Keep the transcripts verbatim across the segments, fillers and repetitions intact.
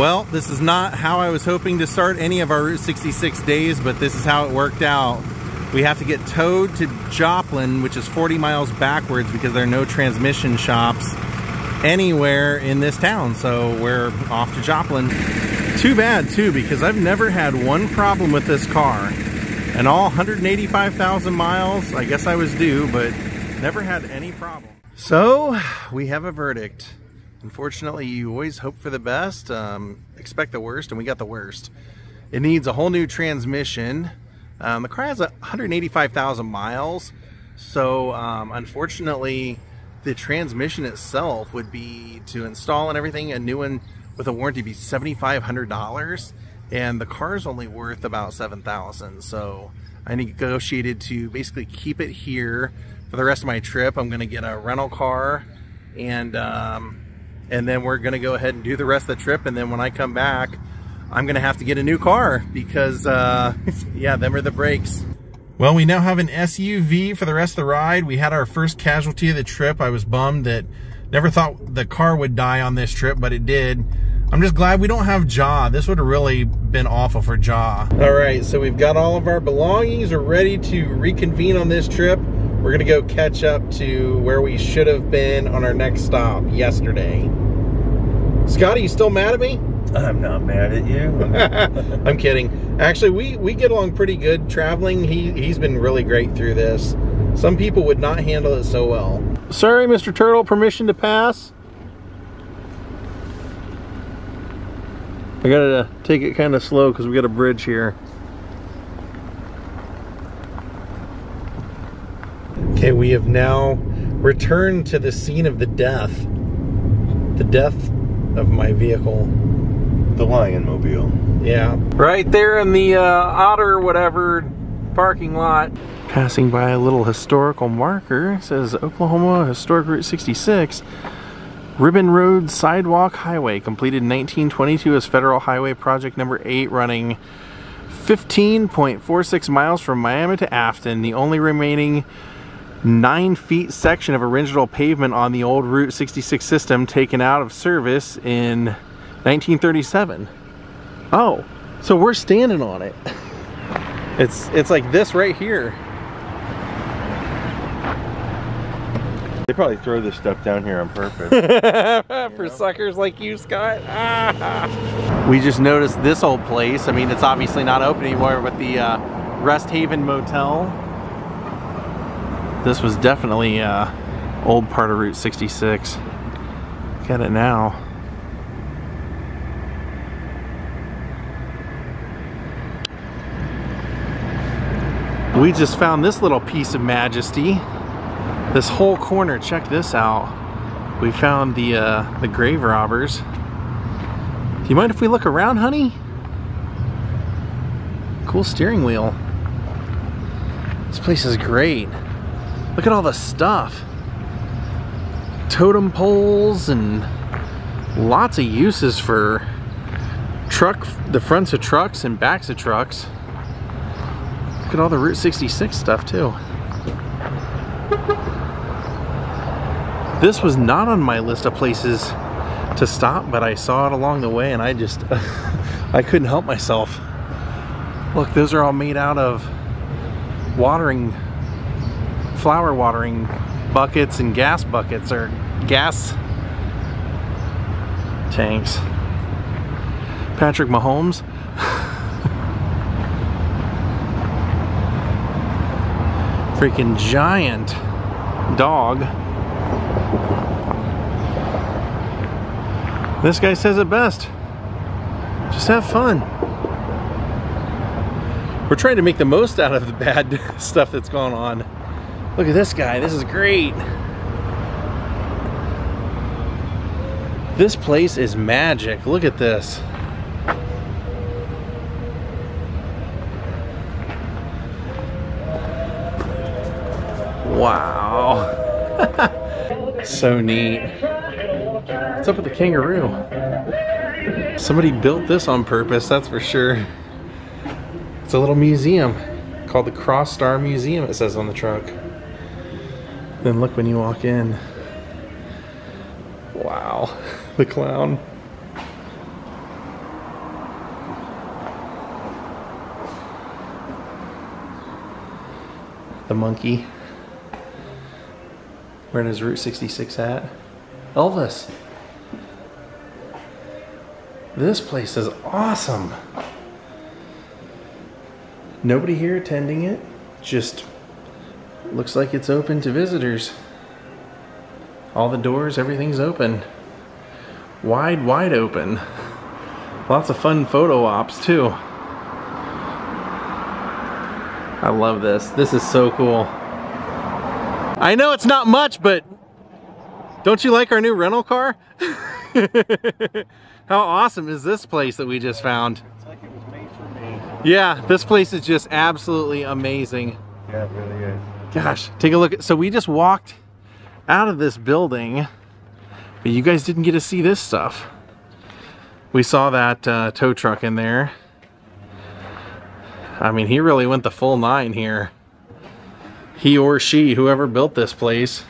Well, this is not how I was hoping to start any of our Route sixty-six days, but this is how it worked out. We have to get towed to Joplin, which is forty miles backwards because there are no transmission shops anywhere in this town, so we're off to Joplin. Too bad, too, because I've never had one problem with this car. And all one hundred eighty-five thousand miles, I guess I was due, but never had any problem. So, we have a verdict. Unfortunately, you always hope for the best, um, expect the worst, and we got the worst. It needs a whole new transmission. Um, the car has one hundred eighty-five thousand miles, so um, unfortunately, the transmission itself would be, to install and everything, a new one with a warranty be seven thousand five hundred dollars, and the car's only worth about seven thousand dollars. So I negotiated to basically keep it here for the rest of my trip. I'm going to get a rental car, and um, and then we're going to go ahead and do the rest of the trip. And then when I come back, I'm going to have to get a new car because, uh, yeah, them are the brakes. Well, we now have an S U V for the rest of the ride. We had our first casualty of the trip. I was bummed that never thought the car would die on this trip, but it did. I'm just glad we don't have Jaw. This would have really been awful for Jaw. All right, so we've got all of our belongings. We're ready to reconvene on this trip. We're gonna go catch up to where we should have been on our next stop yesterday. Scotty, you still mad at me? I'm not mad at you. I'm kidding. Actually, we, we get along pretty good traveling. He, he's been really great through this. Some people would not handle it so well. Sorry, Mister Turtle, permission to pass? I gotta take it kind of slow because we got a bridge here. Okay, we have now returned to the scene of the death. The death of my vehicle. The Lion Mobile. Yeah. Right there in the uh, Otter whatever parking lot. Passing by a little historical marker. It says Oklahoma Historic Route sixty-six. Ribbon Road Sidewalk Highway. Completed in nineteen twenty-two as Federal Highway Project Number eight, running fifteen point four six miles from Miami to Afton. The only remaining nine feet section of original pavement on the old Route sixty-six system, taken out of service in nineteen thirty-seven. Oh, so we're standing on it. It's it's like this right here. They probably throw this stuff down here on purpose. For suckers like you, Scott. Ah. We just noticed this old place. I mean, it's obviously not open anymore, but the uh, Rest Haven Motel. This was definitely an uh, old part of Route sixty-six. Look at it now. We just found this little piece of majesty. This whole corner, check this out. We found the, uh, the grave robbers. Do you mind if we look around, honey? Cool steering wheel. This place is great. Look at all the stuff. Totem poles and lots of uses for truck, the fronts of trucks and backs of trucks. Look at all the Route sixty-six stuff too. This was not on my list of places to stop, but I saw it along the way and I just, I couldn't help myself. Look, those are all made out of watering flower watering buckets and gas buckets or gas tanks. Patrick Mahomes. Freaking giant dog. This guy says it best. Just have fun. We're trying to make the most out of the bad stuff that's going on. Look at this guy, this is great. This place is magic, look at this. Wow. So neat. What's up with the kangaroo? Somebody built this on purpose, that's for sure. It's a little museum called the Crossroads Star Museum, it says on the truck. Then look when you walk in. Wow, the clown. the monkey wearing his Route sixty-six hat. Elvis. This place is awesome. Nobody here attending it. Just looks like it's open to visitors. All the doors, everything's open. Wide, wide open. Lots of fun photo ops too. I love this. This is so cool. I know it's not much, but don't you like our new rental car? How awesome is this place that we just found? It's like it was made for me. Yeah, this place is just absolutely amazing. Yeah, it really is. Gosh, take a look at, so we just walked out of this building, but you guys didn't get to see this stuff. We saw that uh, tow truck in there. I mean, he really went the full nine here. He or she, whoever built this place.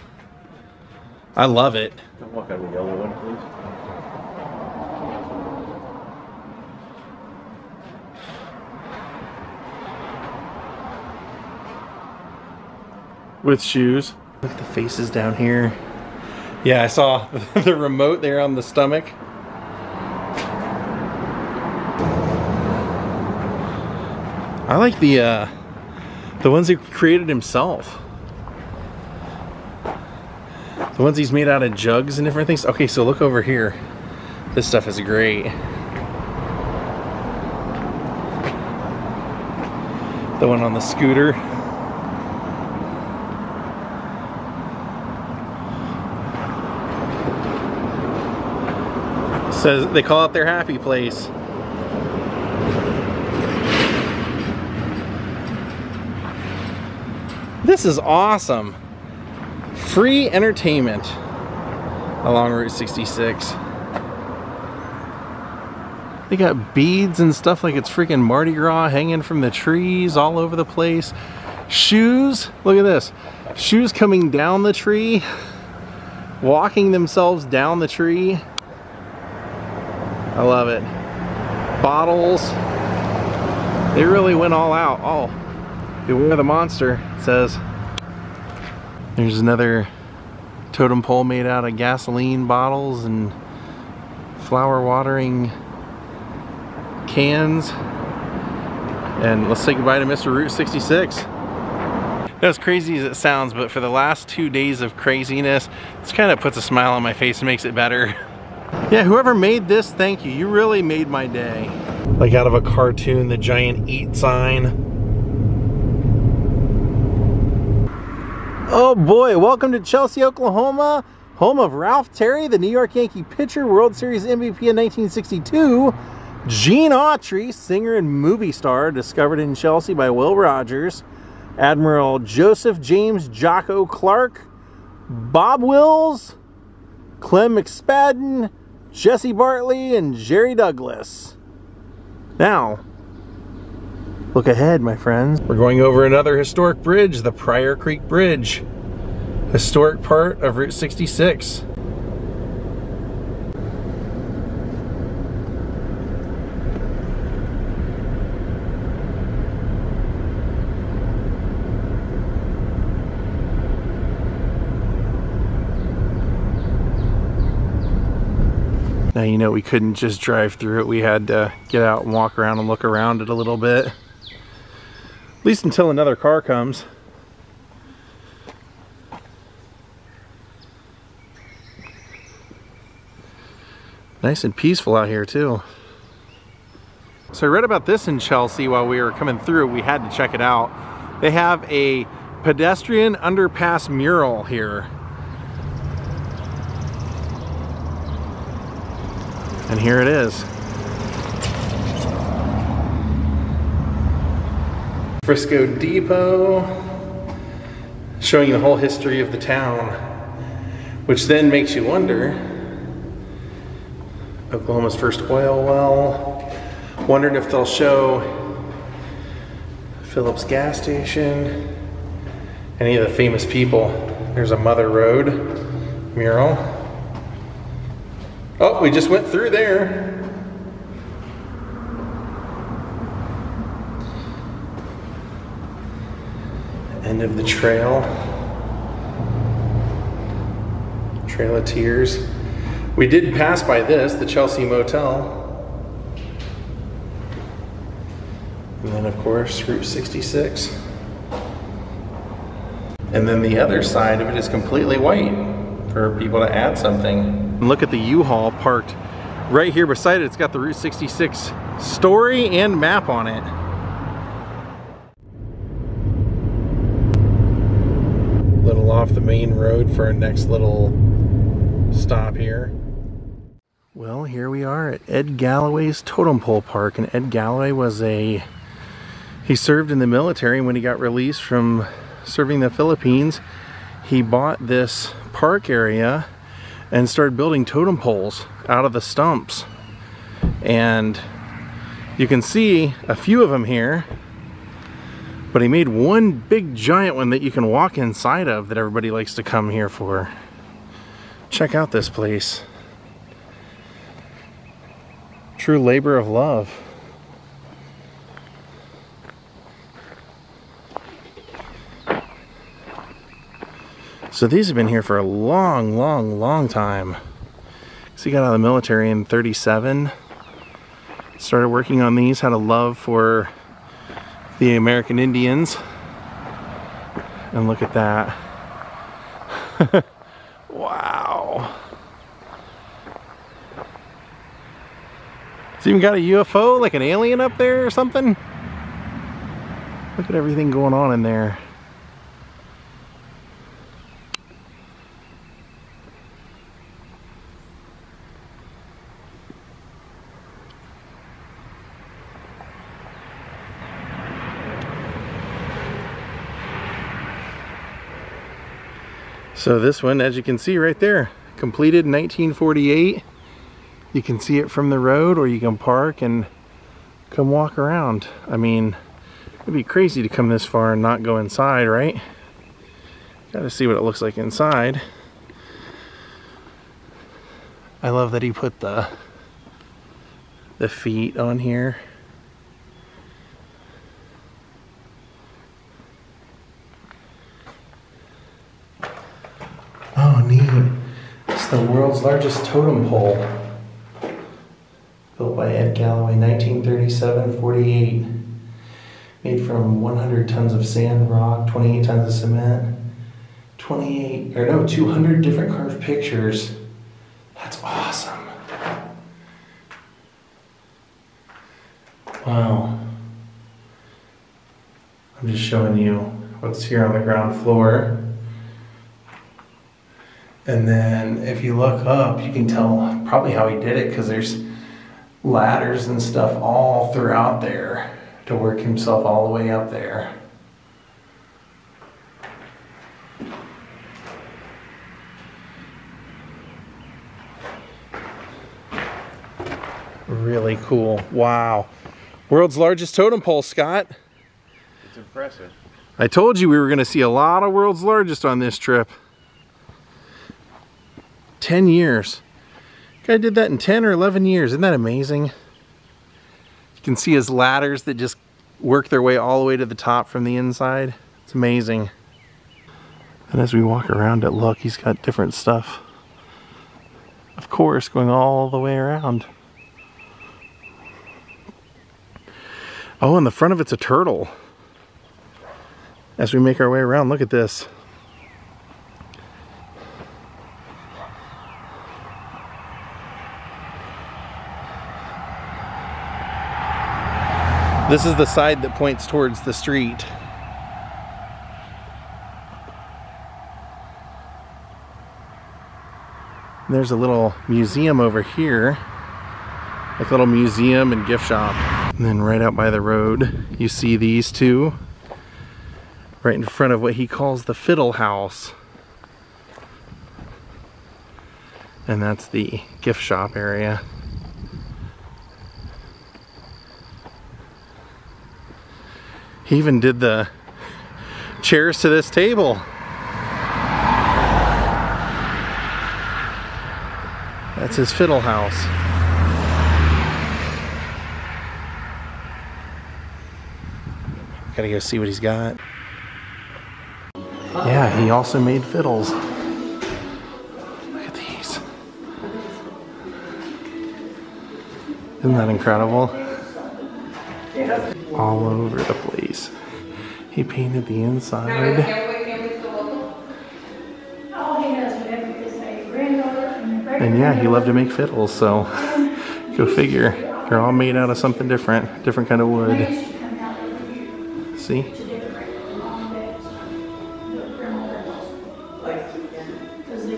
I love it. Don't walk out of the yellow one, please. With shoes. Look at the faces down here. Yeah, I saw the remote there on the stomach. I like the uh, the ones he created himself. The ones he's made out of jugs and different things. Okay, so look over here. This stuff is great. The one on the scooter. Says they call it their happy place. This is awesome. Free entertainment along Route sixty-six. They got beads and stuff like it's freaking Mardi Gras hanging from the trees all over the place. Shoes, look at this. Shoes coming down the tree, walking themselves down the tree. I love it. Bottles. They really went all out. Oh, beware the monster, it says. There's another totem pole made out of gasoline bottles and flower watering cans. And let's say goodbye to Mister Route sixty-six. As crazy as it sounds, but for the last two days of craziness, this kind of puts a smile on my face and makes it better. Yeah, whoever made this, thank you. You really made my day. Like out of a cartoon, the giant eat sign. Oh boy, welcome to Chelsea, Oklahoma, home of Ralph Terry, the New York Yankee pitcher, World Series M V P in nineteen sixty-two, Gene Autry, singer and movie star, discovered in Chelsea by Will Rogers, Admiral Joseph James Jocko Clark, Bob Wills, Clem McSpadden, Jesse Bartley, and Jerry Douglas. Now, look ahead, my friends. We're going over another historic bridge, the Pryor Creek Bridge. Historic part of Route sixty-six. Now, you know, we couldn't just drive through it. We had to get out and walk around and look around it a little bit. At least until another car comes. Nice and peaceful out here too. So I read about this in Chelsea while we were coming through. We had to check it out. They have a pedestrian underpass mural here. And here it is. Frisco Depot, showing the whole history of the town, which then makes you wonder, Oklahoma's first oil well, wondered if they'll show Phillips gas station, any of the famous people. There's a Mother Road mural. Oh, we just went through there. end of the trail. Trail of Tears. We did pass by this, the Chelsea Motel. And then, of course, Route sixty-six. And then the other side of it is completely white for people to add something. Look at the U-Haul parked right here beside it. It's got the Route sixty-six story and map on it. A little off the main road for our next little stop here. Well, here we are at Ed Galloway's Totem Pole Park, and Ed Galloway was a, he served in the military. When he got released from serving the Philippines, he bought this park area and started building totem poles out of the stumps. And you can see a few of them here, but he made one big giant one that you can walk inside of that everybody likes to come here for. Check out this place. True labor of love. So these have been here for a long, long, long time. So he got out of the military in thirty-seven. Started working on these, had a love for the American Indians. And look at that. Wow. It's even got a U F O, like an alien up there or something. Look at everything going on in there. So this one, as you can see right there, completed in nineteen forty-eight. You can see it from the road, or you can park and come walk around. I mean, it'd be crazy to come this far and not go inside, right? Gotta see what it looks like inside. I love that he put the, the feet on here. The world's largest totem pole, built by Ed Galloway, nineteen thirty-seven to forty-eight, made from one hundred tons of sand, rock, twenty-eight tons of cement, twenty-eight, or no, two hundred different carved pictures. That's awesome. Wow. I'm just showing you what's here on the ground floor. And then if you look up, you can tell probably how he did it, because there's ladders and stuff all throughout there to work himself all the way up there. Really cool. Wow. World's largest totem pole, Scott. It's impressive. I told you we were going to see a lot of world's largest on this trip. ten years. Guy did that in ten or eleven years. Isn't that amazing? You can see his ladders that just work their way all the way to the top from the inside. It's amazing. And as we walk around it, look, he's got different stuff. Of course, going all the way around. Oh, and the front of it's a turtle. As we make our way around, look at this. This is the side that points towards the street. And there's a little museum over here, like a little museum and gift shop. And then right out by the road, you see these two, right in front of what he calls the Fiddle House. And that's the gift shop area. He even did the chairs to this table. That's his fiddle house. Gotta go see what he's got. Yeah, he also made fiddles. Look at these. Isn't that incredible? All over the place. He painted the inside. And yeah, he loved to make fiddles, so go figure. They're all made out of something different, different kind of wood. See?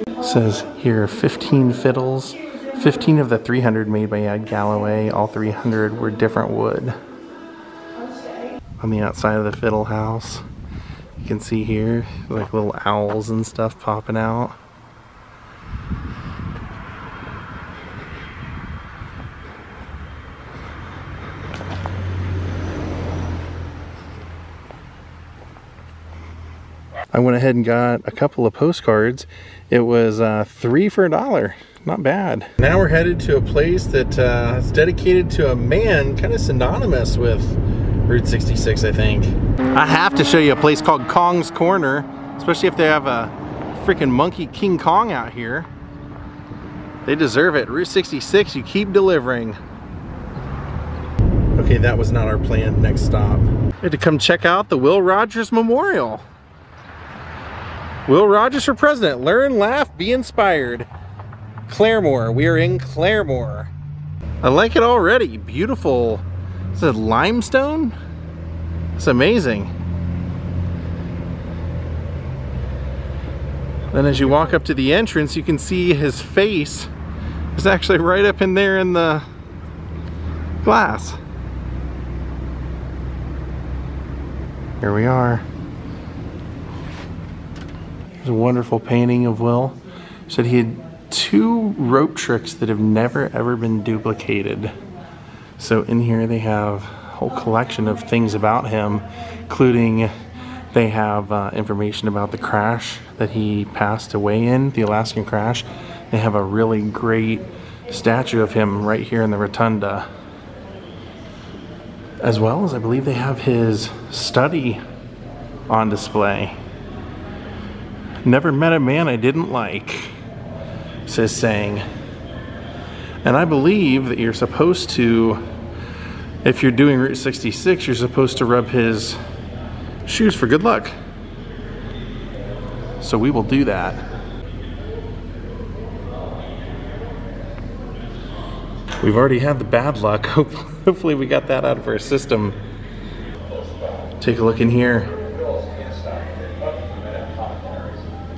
It says here fifteen fiddles, fifteen of the three hundred made by Ed Galloway, all three hundred were different wood. On the outside of the fiddle house, you can see here like little owls and stuff popping out. I went ahead and got a couple of postcards. It was uh, three for a dollar, not bad. Now we're headed to a place that uh, is dedicated to a man kind of synonymous with Route sixty-six, I think. I have to show you a place called Kong's Corner, especially if they have a freaking monkey King Kong out here. They deserve it. Route sixty-six, you keep delivering. Okay, that was not our planned next stop. We had to come check out the Will Rogers Memorial. Will Rogers for president. Learn, laugh, be inspired. Claremore. We are in Claremore. I like it already. Beautiful. Is it limestone? It's amazing. Then as you walk up to the entrance, you can see his face is actually right up in there in the glass. Here we are. There's a wonderful painting of Will. He said he had two rope tricks that have never ever been duplicated. So in here they have a whole collection of things about him, including they have uh, information about the crash that he passed away in, the Alaskan crash. They have a really great statue of him right here in the rotunda. As well as I believe they have his study on display. Never met a man I didn't like, says saying. And I believe that you're supposed to, if you're doing Route sixty-six, you're supposed to rub his shoes for good luck. So we will do that. We've already had the bad luck. Hopefully we got that out of our system. Take a look in here.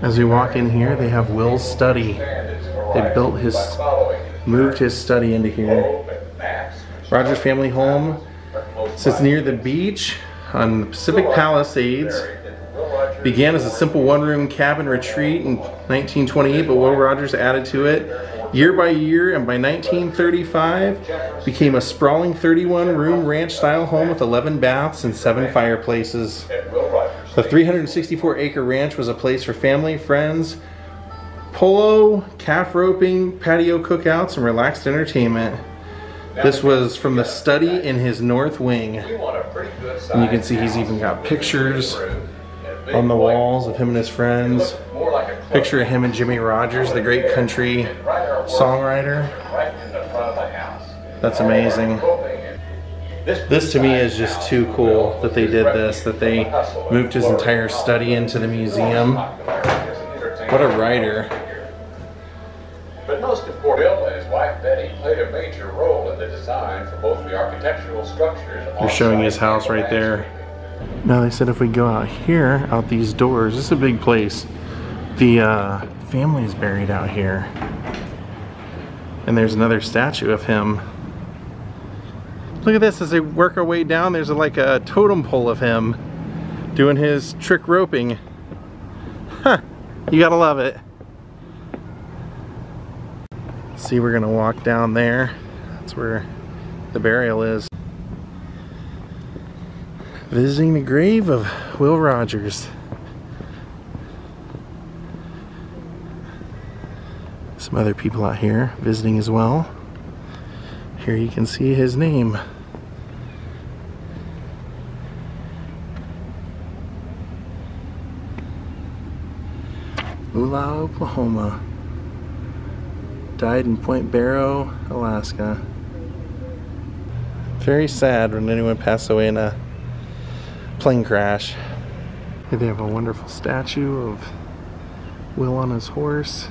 As we walk in here, they have Will's study. They built his, moved his study into here. Rogers family home sits near the beach on the Pacific Palisades. Began as a simple one-room cabin retreat in nineteen twenty-eight, but Will Rogers added to it year by year, and by nineteen thirty-five, became a sprawling thirty-one room ranch-style home with eleven baths and seven fireplaces. The three hundred sixty-four acre ranch was a place for family, friends, polo, calf roping, patio cookouts, and relaxed entertainment. This was from the study in his north wing. And you can see he's even got pictures on the walls of him and his friends. Picture of him and Jimmy Rogers, the great country songwriter. That's amazing. This to me is just too cool that they did this, that they moved his entire study into the museum. What a writer. But most important, Bill and his wife Betty played a major role in the design for both the architectural structures. They're showing his house right there. Now they said if we go out here, out these doors, this is a big place. The uh, family is buried out here. And there's another statue of him. Look at this, as they work our way down, there's like a totem pole of him doing his trick roping. Huh, you gotta love it. See, we're gonna walk down there. That's where the burial is. Visiting the grave of Will Rogers. Some other people out here visiting as well. Here you can see his name. Moolah, Oklahoma. Died in Point Barrow, Alaska. Very sad when anyone passed away in a plane crash. Here they have a wonderful statue of Will on his horse.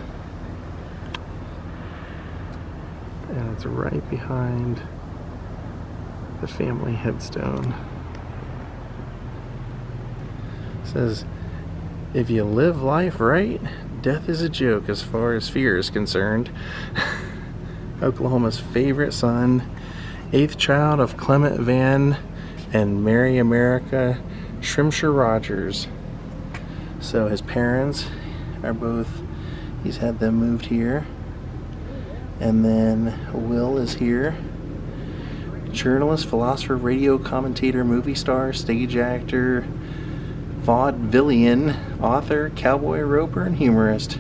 And it's right behind the family headstone. It says, if you live life right, death is a joke as far as fear is concerned. Oklahoma's favorite son, eighth child of Clement Van and Mary America Shrimsher Rogers. So his parents are both, he's had them moved here. And then Will is here. Journalist, philosopher, radio commentator, movie star, stage actor, vaudevillian, author, cowboy, roper, and humorist.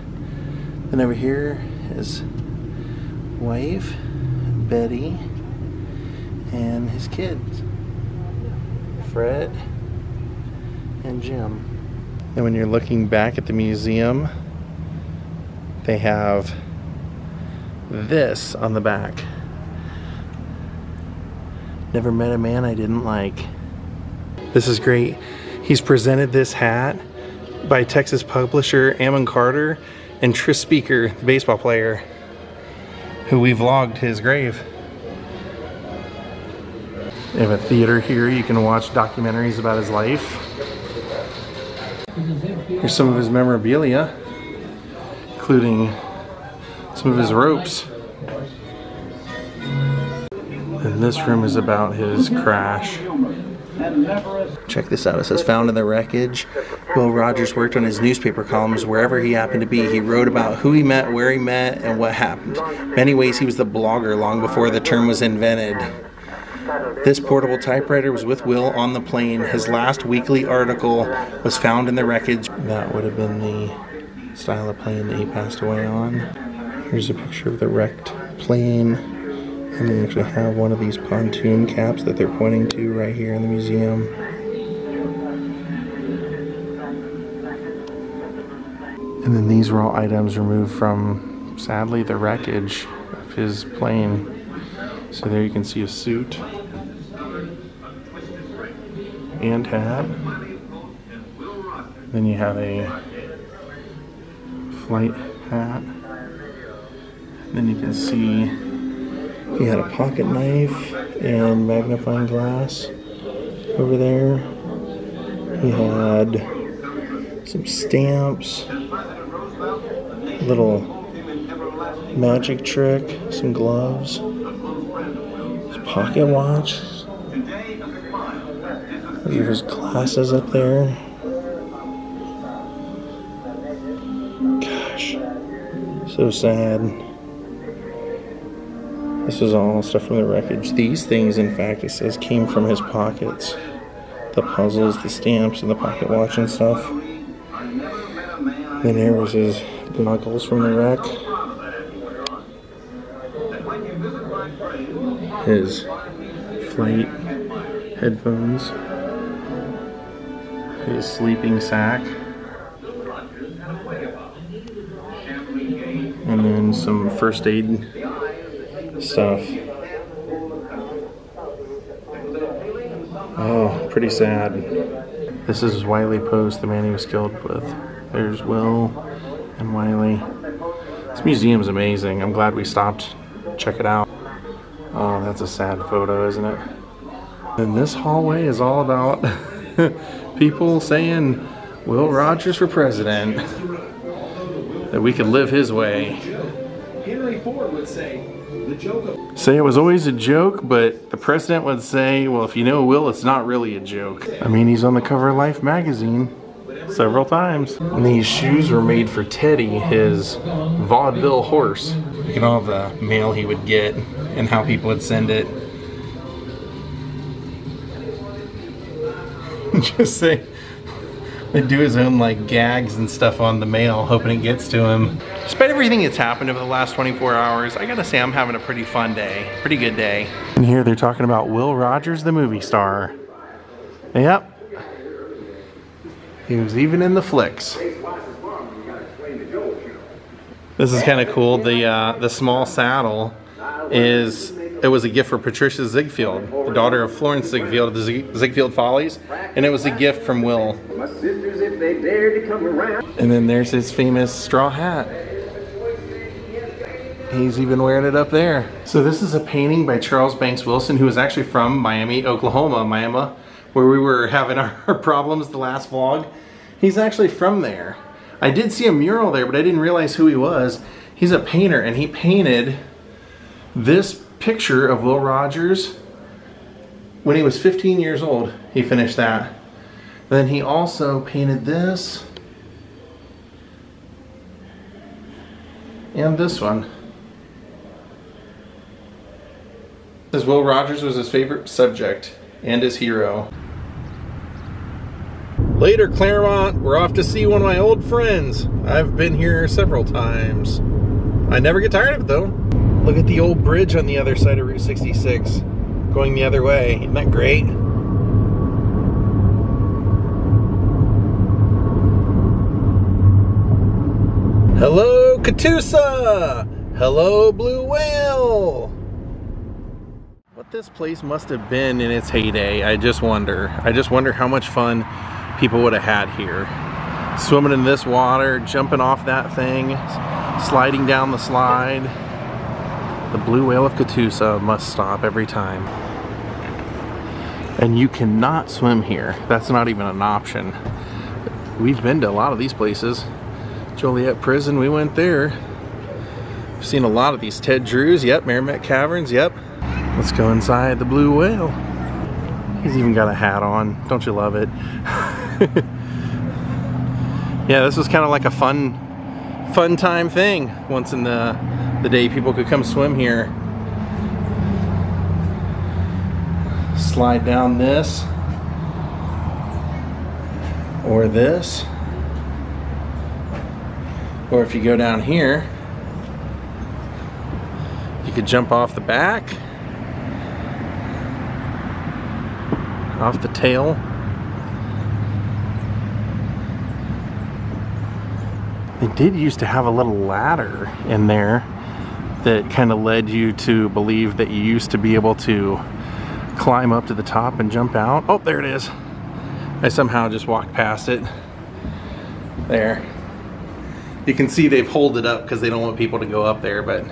Then over here is wife, Betty, and his kids, Fred and Jim. And when you're looking back at the museum, they have this on the back. Never met a man I didn't like. This is great. He's presented this hat by Texas publisher Ammon Carter and Tris Speaker, the baseball player, who we vlogged his grave. They have a theater here. You can watch documentaries about his life. Here's some of his memorabilia, including some of his ropes. And this room is about his crash. Check this out. It says, found in the wreckage. Will Rogers worked on his newspaper columns wherever he happened to be. He wrote about who he met, where he met, and what happened. In many ways, he was the blogger long before the term was invented. This portable typewriter was with Will on the plane. His last weekly article was found in the wreckage. That would have been the style of plane that he passed away on. Here's a picture of the wrecked plane. And they actually have one of these pontoon caps that they're pointing to right here in the museum. And then these were all items removed from, sadly, the wreckage of his plane. So there you can see a suit and hat. Then you have a flight hat. Then you can see he had a pocket knife and magnifying glass over there. He had some stamps, a little magic trick, some gloves, his pocket watch. Those are his glasses up there. Gosh, so sad. This is all stuff from the wreckage. These things, in fact, it says, came from his pockets. The puzzles, the stamps, and the pocket watch and stuff. Then here was his knuckles from the wreck. His flight headphones. His sleeping sack. And then some first aid stuff. Oh, pretty sad. This is Wiley Post, the man he was killed with. There's Will and Wiley. This museum is amazing. I'm glad we stopped. Check it out. Oh, that's a sad photo, isn't it? And this hallway is all about people saying Will Rogers for president. That we could live his way. Henry Ford would say, say it was always a joke, but the president would say, well, if you know Will, it's not really a joke. I mean, he's on the cover of Life magazine several times. And these shoes were made for Teddy, his vaudeville horse. Look at all the mail he would get and how people would send it. Just say, they'd do his own like gags and stuff on the mail, hoping it gets to him. Despite everything that's happened over the last twenty-four hours, I gotta say I'm having a pretty fun day, pretty good day. And here they're talking about Will Rogers, the movie star. Yep. He was even in the flicks. This is kind of cool. The uh, the small saddle is it was a gift for Patricia Ziegfeld, the daughter of Florence Ziegfeld of the Ziegfeld Follies, and it was a gift from Will. My sisters, if they dare to come around. And then there's his famous straw hat. He's even wearing it up there. So this is a painting by Charles Banks Wilson, who is actually from Miami, Oklahoma, Miami, where we were having our problems the last vlog. He's actually from there. I did see a mural there, but I didn't realize who he was. He's a painter, and he painted this picture of Will Rogers when he was fifteen years old. He finished that. Then he also painted this and this one. Says Will Rogers was his favorite subject and his hero. Later, Claremont, we're off to see one of my old friends. I've been here several times. I never get tired of it though. Look at the old bridge on the other side of Route sixty-six, going the other way. Isn't that great? Hello, Catoosa! Hello, Blue Whale! What this place must have been in its heyday, I just wonder. I just wonder how much fun people would have had here. Swimming in this water, jumping off that thing, sliding down the slide. The Blue Whale of Catoosa must stop every time. And you cannot swim here. That's not even an option. We've been to a lot of these places. Joliet Prison, we went there. We've seen a lot of these. Ted Drew's, yep. Merrimack Caverns, yep. Let's go inside the Blue Whale. He's even got a hat on. Don't you love it? Yeah, this was kind of like a fun fun time thing. Once in the, the day people could come swim here. Slide down this. Or this. Or if you go down here, you could jump off the back. Off the tail. They did used to have a little ladder in there that kind of led you to believe that you used to be able to climb up to the top and jump out. Oh, there it is. I somehow just walked past it. There. You can see they've holed it up because they don't want people to go up there, but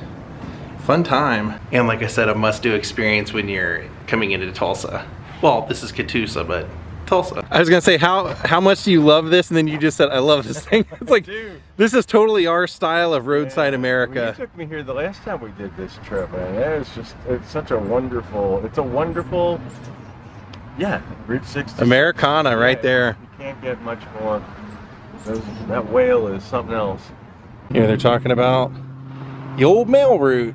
fun time. And like I said, a must-do experience when you're coming into Tulsa. Well, this is Catoosa, but Tulsa. I was gonna say, how how much do you love this? And then you just said, I love this thing. It's like, this is totally our style of roadside yeah, America. You took me here the last time we did this trip, and it was just, it's such a wonderful, it's a wonderful, yeah, Route sixty-six. Americana right yeah, there. You can't get much more. Those, that whale is something else. Here they're talking about the old mail route.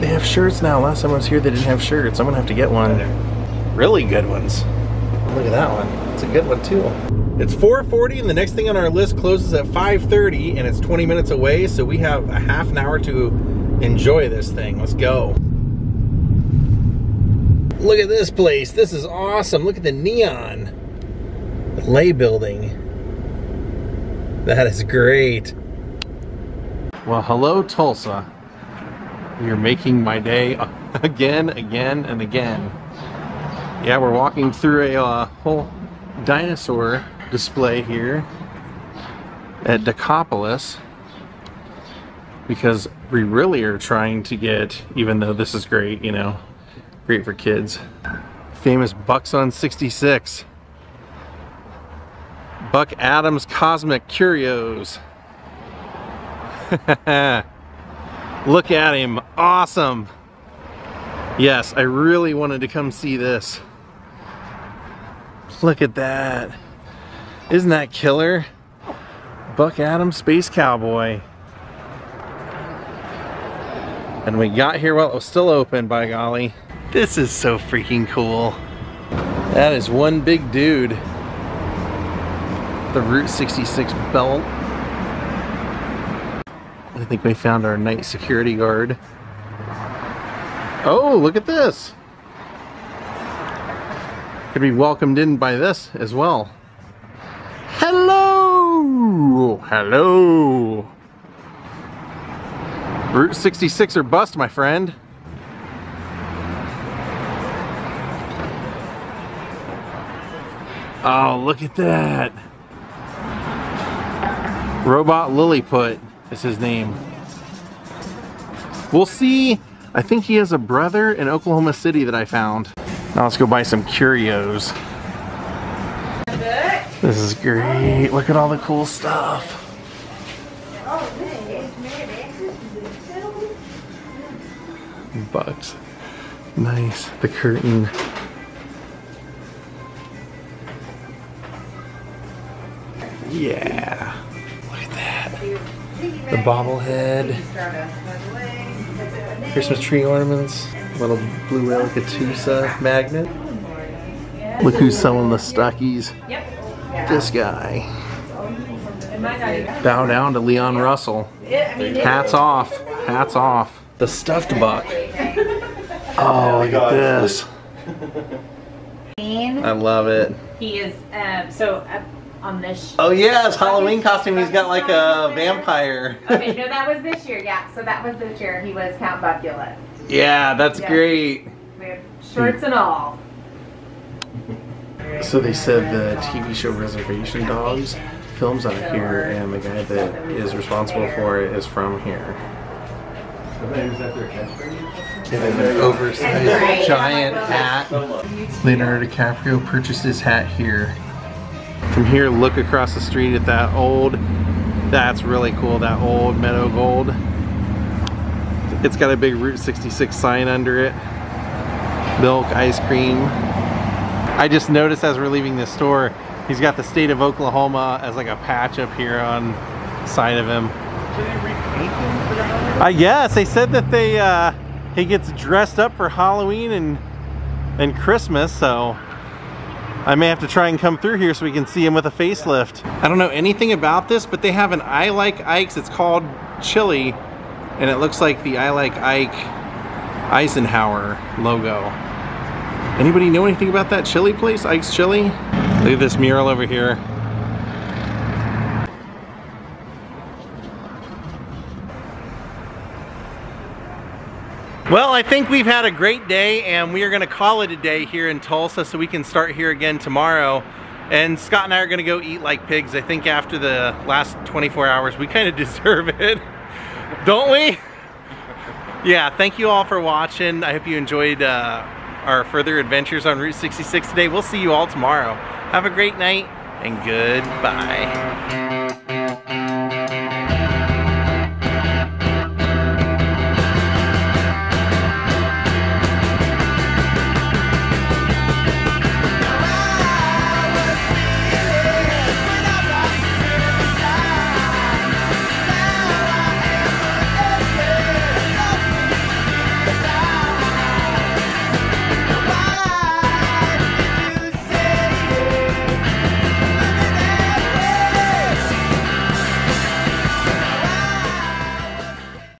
They have shirts now. Last time I was here, they didn't have shirts. I'm gonna have to get one. Really good ones. Look at that one. It's a good one too. It's four forty and the next thing on our list closes at five thirty and it's twenty minutes away, so we have a half an hour to enjoy this thing. Let's go. Look at this place. This is awesome. Look at the neon. The Lay building. That is great. Well, hello Tulsa. You're making my day again, again, and again. Yeah, we're walking through a uh, whole dinosaur display here at Decapolis because we really are trying to get, even though this is great, you know, great for kids. Famous Bucks on sixty-six. Buck Adams Cosmic Curios. Look at him, awesome. Yes, I really wanted to come see this. Look at that. Isn't that killer? Buck Adams Space Cowboy. And we got here while it was still open, by golly. This is so freaking cool. That is one big dude. The Route sixty-six belt. I think we found our night security guard. Oh, look at this. Could be welcomed in by this as well. Hello! Hello! Route sixty-six or bust, my friend. Oh, look at that. Robot Lilliput is his name. We'll see. I think he has a brother in Oklahoma City that I found. Now let's go buy some curios. This is great. Look at all the cool stuff. Bucks. Nice. The curtain. Yeah. Look at that. The bobblehead. Christmas tree ornaments. Little Blue Whale Catoosa magnet. Look who's selling the stockies. This guy. Bow down to Leon Russell. Hats off. Hats off. The stuffed buck. Oh, look at this. I love it. He is, um, so uh, on this show. Oh, yes, Halloween costume. He's got like a vampire. Okay, no, that was this year, yeah. So that was this year. He was Count Buckula. Yeah, that's yeah. great. We have shorts and all. So they said the T V show Reservation Dogs films out of here, and the guy that is responsible for it is from here. And an oversized giant hat. Leonardo DiCaprio purchased his hat here. From here, look across the street at that old, that's really cool, that old Meadow Gold. It's got a big Route sixty-six sign under it. Milk, ice cream. I just noticed as we're leaving this store, he's got the state of Oklahoma as like a patch up here on the side of him. I guess they said that they uh, he gets dressed up for Halloween and and Christmas, so I may have to try and come through here so we can see him with a facelift. I don't know anything about this, but they have an I Like Ike's. It's called Chili, and it looks like the I Like Ike Eisenhower logo. Anybody know anything about that chili place, Ike's Chili? Look at this mural over here. Well, I think we've had a great day, and we are going to call it a day here in Tulsa, so we can start here again tomorrow. And Scott and I are going to go eat like pigs. I think after the last twenty-four hours, we kind of deserve it, don't we? Yeah, thank you all for watching. I hope you enjoyed uh, our further adventures on Route sixty-six today. We'll see you all tomorrow. Have a great night, and goodbye.